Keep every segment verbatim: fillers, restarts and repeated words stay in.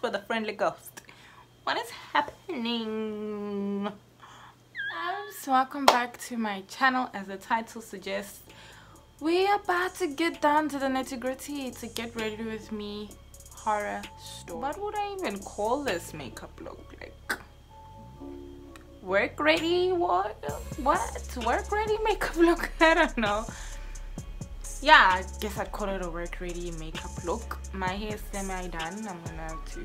Casper the friendly ghost. What is happening? So welcome back to my channel. As the title suggests, we're about to get down to the nitty-gritty to get ready with me horror story. What would I even call this makeup look? Like work ready? What? What? Work ready makeup look? I don't know. Yeah, I guess I'd call it a work ready makeup look. My hair is semi done. I'm gonna have to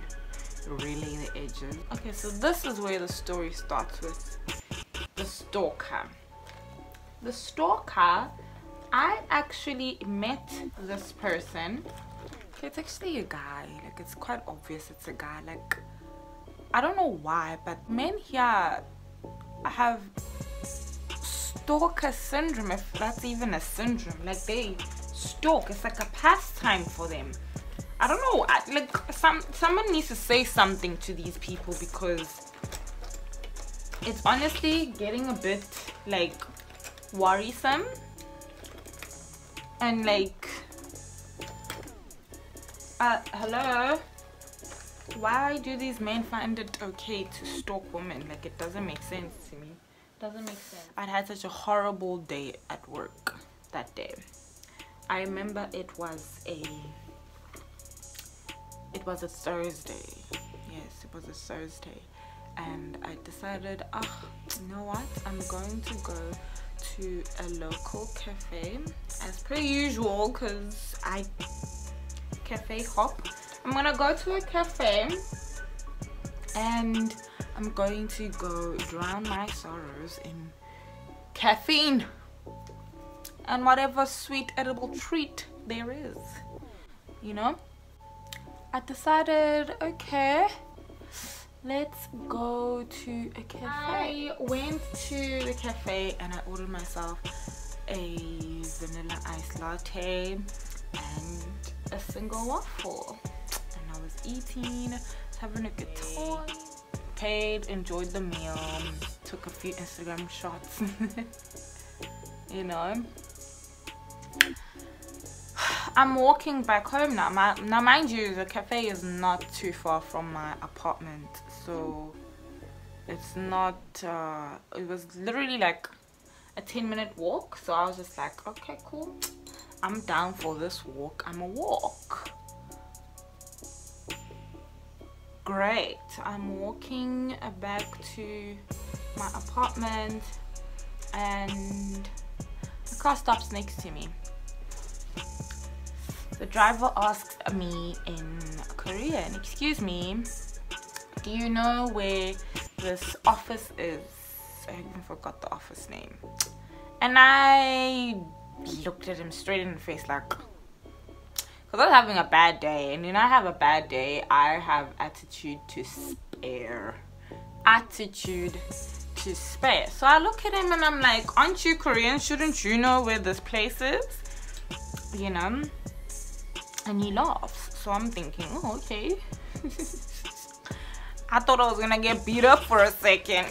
relay the edges. Okay, so this is where the story starts with the stalker. The stalker, I actually met this person. Okay, it's actually a guy. Like, it's quite obvious it's a guy. Like, I don't know why, but men here have stalker syndrome, if that's even a syndrome. Like, they stalk. It's like a pastime for them. I don't know. I, like, some someone needs to say something to these people, because it's honestly getting a bit like worrisome, and like uh hello, why do these men find it okay to stalk women? Like, it doesn't make sense to me. Doesn't make sense. I'd had such a horrible day at work that day. I remember it was a it was a Thursday. Yes, it was a Thursday. And I decided, oh, you know what, I'm going to go to a local cafe as per usual, because I cafe hop. I'm gonna go to a cafe and I'm going to go drown my sorrows in caffeine and whatever sweet edible treat there is, you know. I decided, okay, let's go to a cafe. I went to the cafe and I ordered myself a vanilla iced latte and a single waffle. And I was eating, having a good time. Paid, enjoyed the meal, took a few Instagram shots. You know. I'm walking back home now. My, now mind you, the cafe is not too far from my apartment, so it's not uh, it was literally like a ten minute walk. So I was just like, okay, cool, I'm down for this walk. I'm a walk great. I'm walking back to my apartment and the car stops next to me. The driver asks me in Korean, excuse me, do you know where this office is? I even forgot the office name. And I looked at him straight in the face, like, because I was having a bad day. And when I have a bad day, I have attitude to spare. Attitude to spare. So I look at him and I'm like, aren't you Korean? Shouldn't you know where this place is? You know? And he laughs. So I'm thinking, oh, okay. I thought I was gonna get beat up for a second.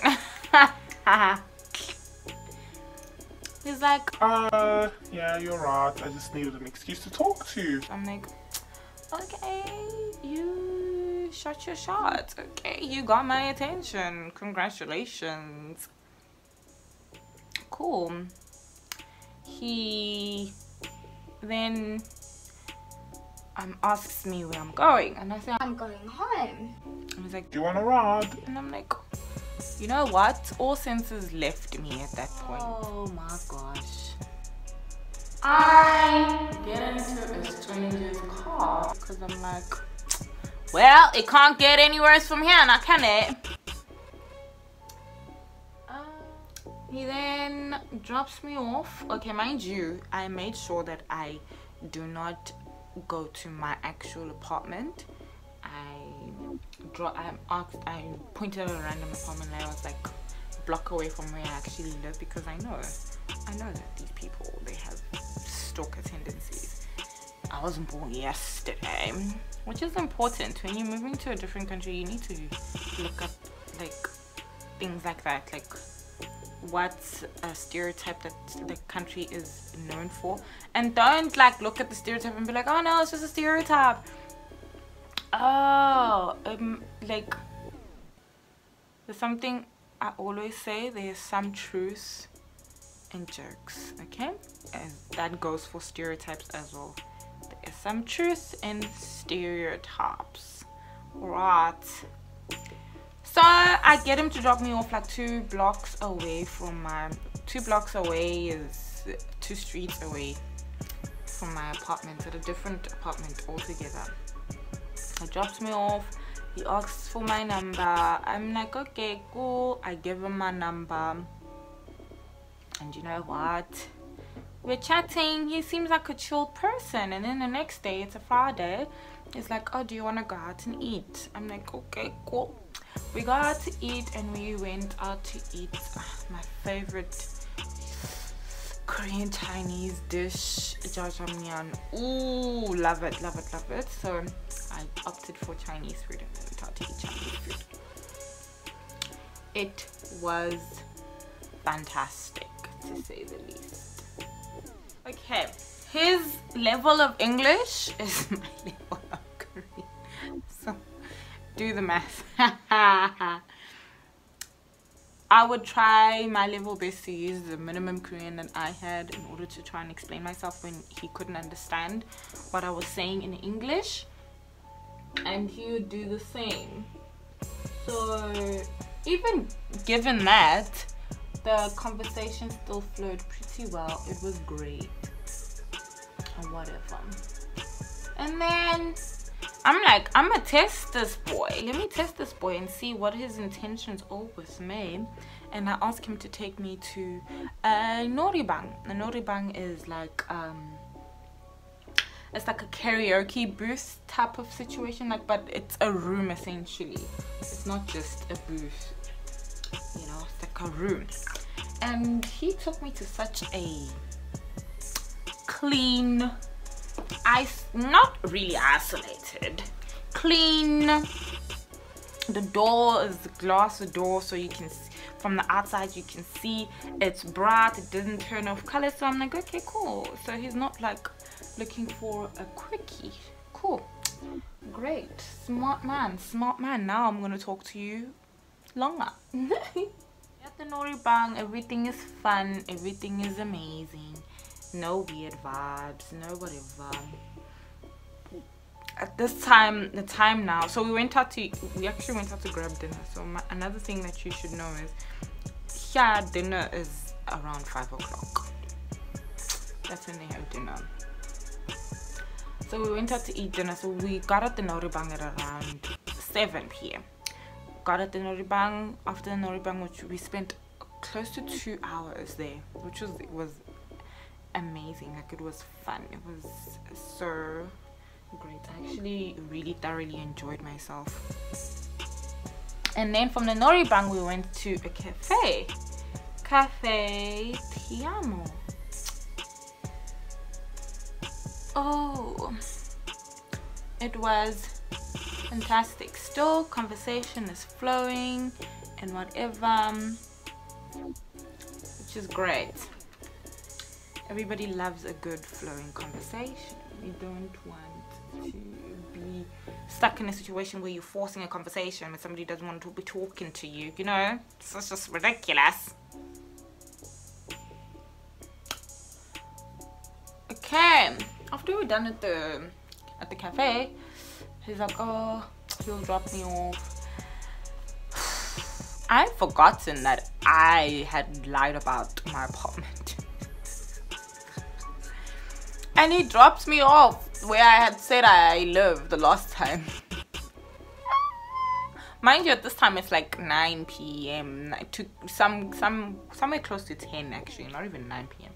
He's like, uh, yeah, you're right. I just needed an excuse to talk to you. I'm like, okay, you shot your shot. Okay, you got my attention. Congratulations. Cool. He then Um, asks me where I'm going, and I say I'm going home. And he's like, do you want a ride? And I'm like, you know what, all senses left me at that point. Oh my gosh, I get into a stranger's car, because I'm like, well, it can't get any worse from here now, can it? Uh, he then drops me off. Okay, mind you, I made sure that I do not go to my actual apartment. I draw. I asked. I pointed at a random apartment. And I was like, block away from where I actually live, because I know, I know that these people, they have stalker tendencies. I wasn't born yesterday, which is important. When you're moving to a different country, you need to look up like things like that, like what's a stereotype that the country is known for, and don't like look at the stereotype and be like, oh no, it's just a stereotype. Oh, um, like there's something I always say, there's some truth in jokes, okay? And that goes for stereotypes as well. There's some truth in stereotypes, right? So I get him to drop me off like two blocks away from my, two blocks away is two streets away from my apartment, at a different apartment altogether. He drops me off, he asks for my number, I'm like, okay, cool, I give him my number. And you know what? We're chatting, he seems like a chill person, and then the next day, it's a Friday, he's like, oh, do you want to go out and eat? I'm like, okay, cool. We go out to eat, and we went out to eat my favorite Korean Chinese dish, jjajangmyeon. Ooh, love it, love it, love it. So I opted for Chinese food, and I went out to eat Chinese food. It was fantastic, to say the least. Okay, his level of English is my level of Korean. So do the math. I would try my level best to use the minimum Korean that I had in order to try and explain myself when he couldn't understand what I was saying in English, and he would do the same. So even given that, the conversation still flowed pretty well. It was great or whatever. And then I'm like, I'm gonna test this boy. Let me test this boy and see what his intentions are with me. And I asked him to take me to uh, Noraebang. The Noraebang is like, um, it's like a karaoke booth type of situation, like, but it's a room essentially. It's not just a booth, you know, it's like a room. And he took me to such a clean, I not really isolated, clean. The door is the glass door, so you can see from the outside, you can see it's bright, it doesn't turn off color. So I'm like, okay, cool. So he's not like looking for a quickie. Cool, great, smart man, smart man. Now I'm gonna talk to you longer. At the Noraebang, everything is fun, everything is amazing. No weird vibes, no whatever. At this time, the time now, so we went out to, we actually went out to grab dinner. So my, another thing that you should know is, yeah, dinner is around five o'clock. That's when they have dinner. So we went out to eat dinner. So we got at the Noraebang at around seven p m Got at the Noraebang. After the Noraebang, which we spent close to two hours there, which was, it was amazing. Like, it was fun, it was so great. I actually really thoroughly enjoyed myself. And then from the Noraebang, we went to a cafe, Cafe Te Amo. Oh, it was fantastic. Still, conversation is flowing and whatever, which is great. Everybody loves a good flowing conversation. You don't want to be stuck in a situation where you're forcing a conversation with somebody who doesn't want to be talking to you, you know? So it's just ridiculous. Okay, after we're done at the at the cafe, he's like, oh, he'll drop me off. I've forgotten that I had lied about my apartment. And he drops me off where I had said I live the last time. Mind you, at this time it's like nine p m to some some somewhere close to ten, actually, not even nine p m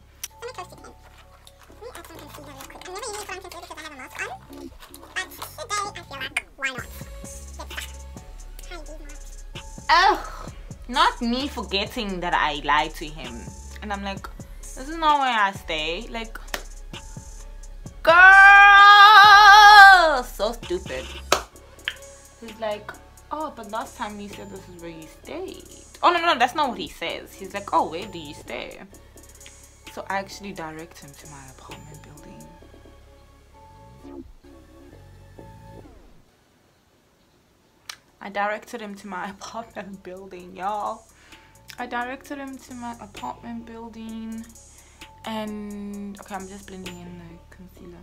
Oh, not me forgetting that I lied to him, and I'm like, this is not where I stay. Like, girl, so stupid. He's like, oh, but last time you said this is where you stayed. Oh, no, no, that's not what he says. He's like, oh, where do you stay? So I actually direct him to my apartment building. I directed him to my apartment building, y'all. I directed him to my apartment building. And okay, I'm just blending in the concealer.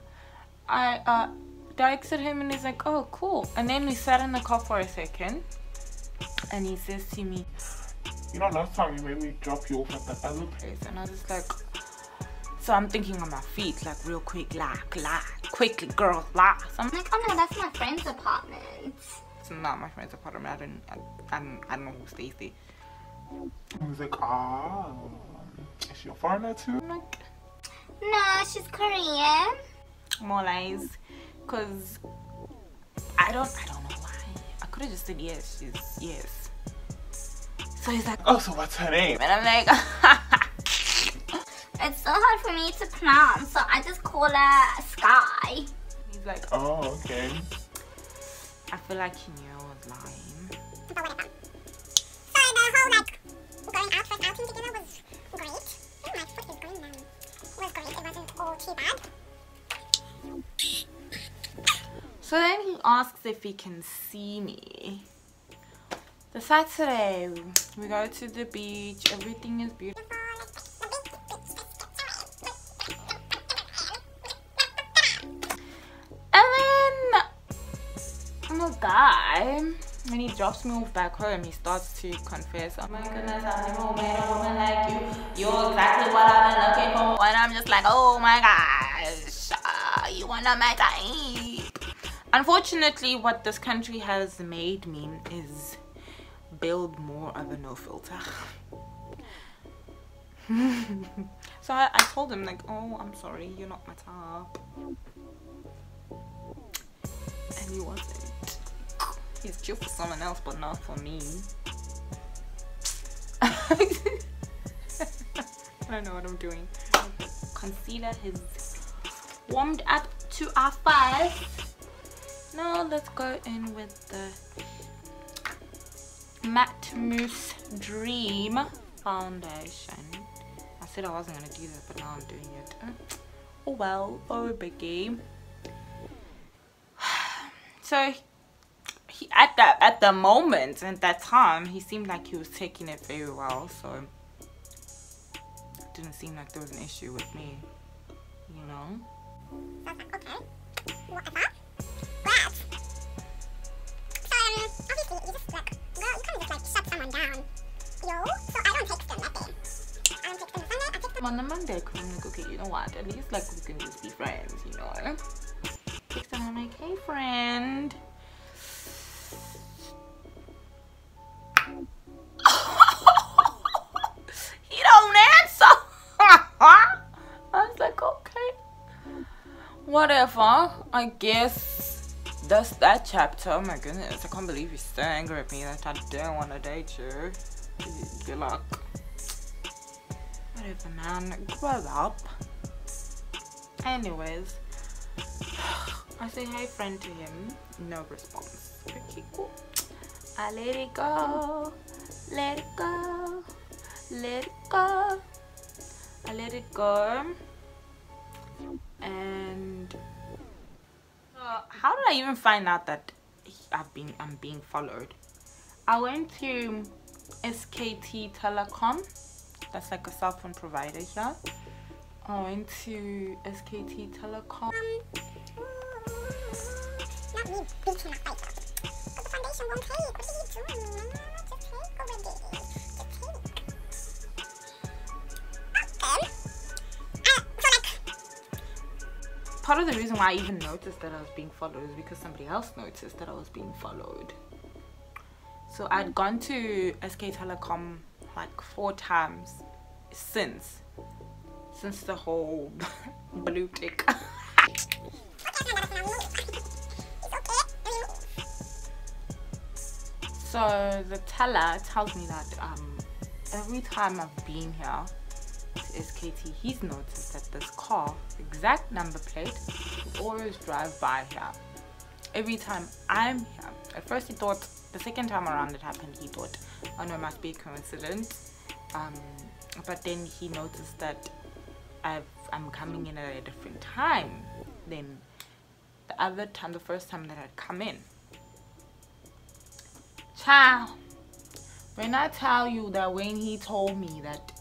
I uh, directed him and he's like, oh cool. And then we sat in the car for a second and he says to me, you know, last time you made me drop you off at the other place. And I was just like, so I'm thinking on my feet, like real quick, like, like, quickly, girl, like. So I'm like, oh no, that's my friend's apartment. It's not my friend's apartment. I don't, I, I don't, I don't know who stays there. I was like, ah, oh, is she a foreigner too? I'm like, no, she's Korean. More lies, cause I don't, I don't know why. I could have just said yes, she's yes. So he's like, oh, so what's her name? And I'm like, it's so hard for me to pronounce, so I just call her Sky. He's like, oh, okay. I feel like he knew I was lying. So the whole, like, going out first outing together was great. Oh, my foot is green now. It was great, it wasn't all too bad. So then he asks if he can see me. The Saturday, we go to the beach, everything is beautiful. And then, the guy, when he drops me off back home, he starts to confess, oh my goodness, I've never met a woman like you. You're exactly what I've been looking for. And I'm just like, oh my gosh, uh, you wanna my type. Unfortunately, what this country has made me is build more of a no filter. So I, I told him like, oh, I'm sorry, you're not my type. And he wasn't. He's cute for someone else, but not for me. I don't know what I'm doing. Concealer has warmed up to our face. Now let's go in with the Matte Mousse Dream foundation. I said I wasn't gonna do that, but now I'm doing it. Oh well, oh biggie. So he, at that at the moment and that time, he seemed like he was taking it very well, so it didn't seem like there was an issue with me, you know. So I was like, okay, whatever. But so um, obviously you just like, you kind of just like shut someone down. Yo, so I don't text them that day. I don't text them Sunday, I text them on the Monday, because I'm like, okay, you know what? At least like we can just be friends, you know. Text them, I'm like, hey friend. He don't answer. I was like, okay, whatever, I guess. That's that chapter. Oh my goodness, I can't believe he's so angry at me that I don't want to date you. Good luck. Whatever, man, grow up. Anyways, I say hey friend to him, no response. Okay, cool. I let it go, let it go, let it go. I let it go. And Uh, how did I even find out that I've been I'm being followed? I went to S K Telecom. That's like a cell phone provider here. I went to S K Telecom. Um, not me beating my face up. But the foundation won't take. What are you doing? Just take over there. Just take. Okay. Part of the reason why I even noticed that I was being followed is because somebody else noticed that I was being followed. So I'd gone to S K Telecom like four times since since the whole blue tick. So the teller tells me that um every time I've been here is K T, he's noticed that this car, exact number plate, always drive by here. Every time I'm here. At first he thought, the second time around it happened, he thought, oh no, it must be a coincidence. Um, but then he noticed that I've, I'm coming in at a different time than the other time, the first time that I'd come in. Child, when I tell you that when he told me that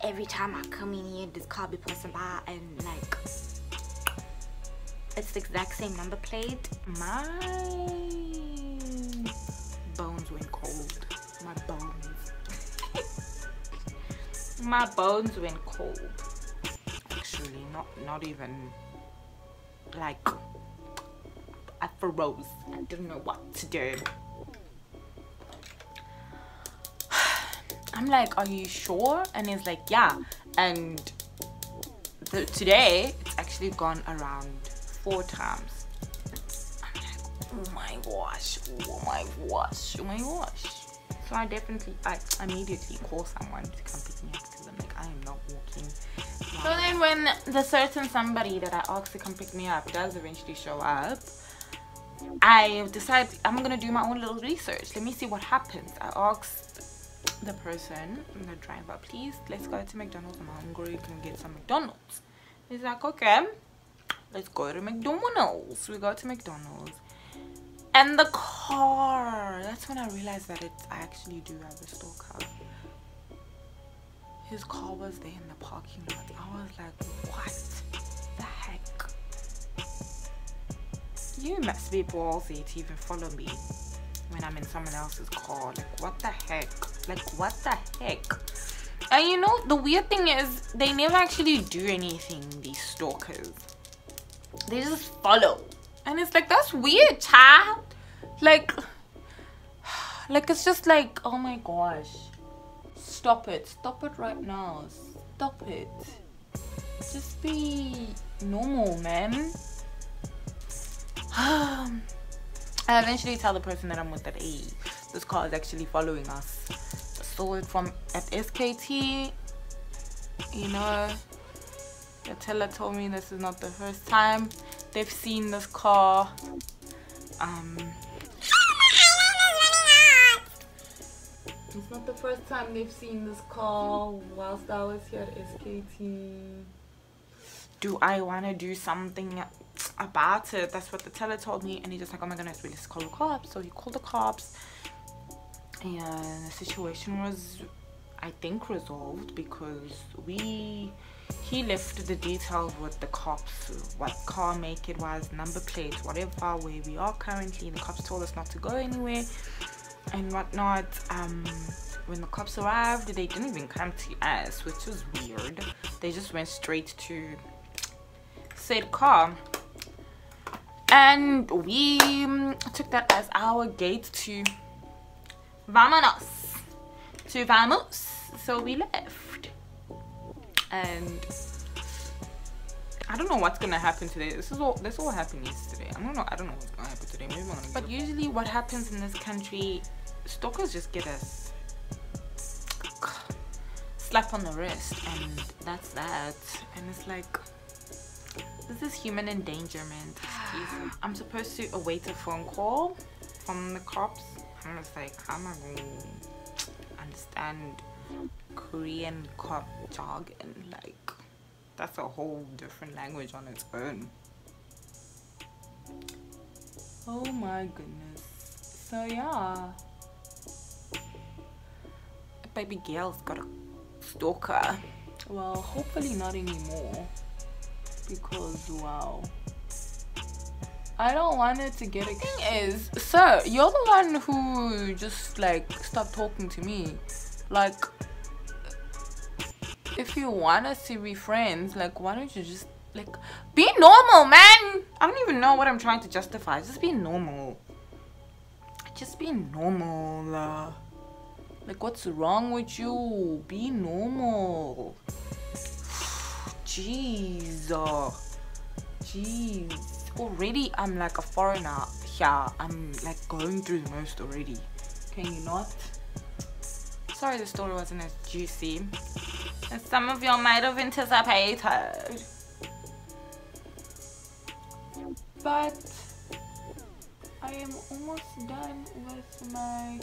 every time I come in here, this car be passing by and like it's the exact same number plate, my bones went cold. My bones. My bones went cold. Actually, not not even like. I froze. I don't know what to do. I'm like, are you sure? And he's like, yeah. And the, today, it's actually gone around four times. I'm like, oh my gosh, oh my gosh, oh my gosh. So I definitely, I immediately call someone to come pick me up because I'm like, I am not walking. So then when the certain somebody that I asked to come pick me up does eventually show up, I decide I'm gonna do my own little research. Let me see what happens. I asked the person, the driver, please, let's go to McDonald's. I'm hungry. Can we get some McDonald's? He's like, okay, let's go to McDonald's. We go to McDonald's, and the car. That's when I realized that it. I actually do have a store car. His car was there in the parking lot. I was like, what the heck? You must be ballsy to even follow me when I'm in someone else's car. Like, what the heck? Like, what the heck? And you know, the weird thing is, they never actually do anything, these stalkers. They just follow. And it's like, that's weird, child. Like, like it's just like, oh my gosh. Stop it. Stop it right now. Stop it. Just be normal, man. I eventually tell the person that I'm with that, hey, this car is actually following us. I saw it from at S K T. You know, the teller told me this is not the first time they've seen this car. Um, it's not the first time they've seen this car whilst I was here at S K T. Do I want to do something about it? That's what the teller told me. And he's just like, oh my goodness, we just call the cops. So he called the cops, and the situation was, I think, resolved because we he left the details with the cops, what car make it was, number plate, whatever, where we are currently. The cops told us not to go anywhere and whatnot. Um when the cops arrived, they didn't even come to us, which was weird. They just went straight to said car. And we took that as our gate to Vamonos, to Vamos. So we left. And I don't know what's gonna happen today. This is all this all happened yesterday. I don't know, I don't know what's gonna happen today. Maybe I'm gonna But usually what happens in this country, stalkers just get us slap on the wrist and that's that. And it's like, this is human endangerment. Excuse me. I'm supposed to await a phone call from the cops. I'm just like, how am I going to understand Korean cop jargon? Like, that's a whole different language on its own. Oh my goodness. So yeah, baby girl's got a stalker. Well, hopefully not anymore. Because wow, I don't want it to get a thing is, sir, you're the one who just like stopped talking to me. Like, if you want us to be friends, like, why don't you just like be normal, man? I don't even know what I'm trying to justify. Just be normal. Just be normal. Uh, like, what's wrong with you? Be normal. Jeez, oh, jeez. Already I'm like a foreigner here. I'm like going through the most already. Can you not? Sorry the story wasn't as juicy as some of y'all might have anticipated. But I am almost done with my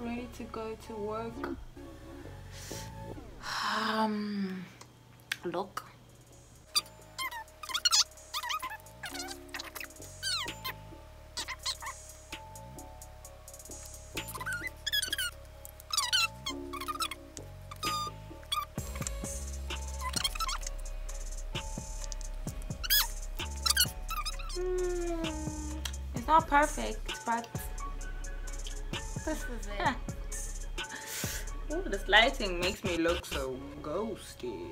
ready to go to work. Um... Look, Mm, it's not perfect, but this is it. Ooh, this lighting makes me look so ghosty.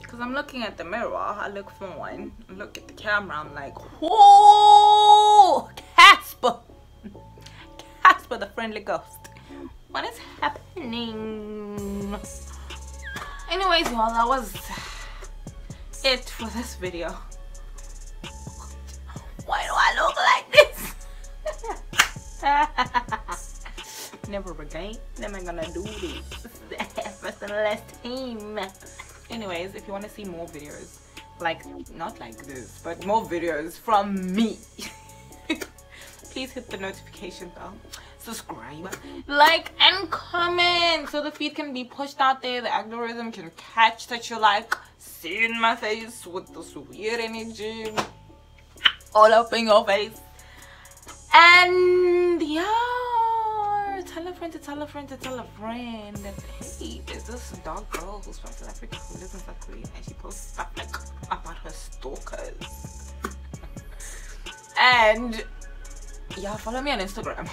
Because I'm looking at the mirror, I look fine. I look at the camera, I'm like, whoa, Casper! Casper the friendly ghost. What is happening? Anyways, well, that was it for this video. Why do I look like this? Never again. Never gonna do this. First and last time. Anyways, if you want to see more videos, like, not like this, but more videos from me, please hit the notification bell, subscribe, like, and comment so the feed can be pushed out there, the algorithm can catch that you like seeing my face with this weird energy all up in your face. And yeah, tell a friend to tell a friend to tell a friend that, hey, there's this dark girl who's from South Africa who lives in South Korea and she posts stuff like about her stalkers. And yeah, follow me on Instagram.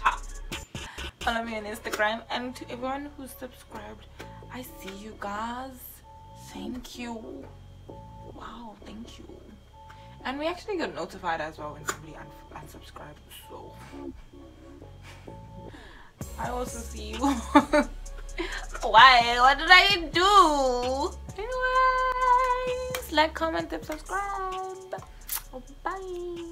Ciao. Follow me on Instagram, and to everyone who's subscribed, I see you guys. Thank you. Wow, thank you. And we actually got notified as well when somebody unsubscribed, so I also see you. Why? What did I do? Anyways, like, comment, and subscribe. Bye.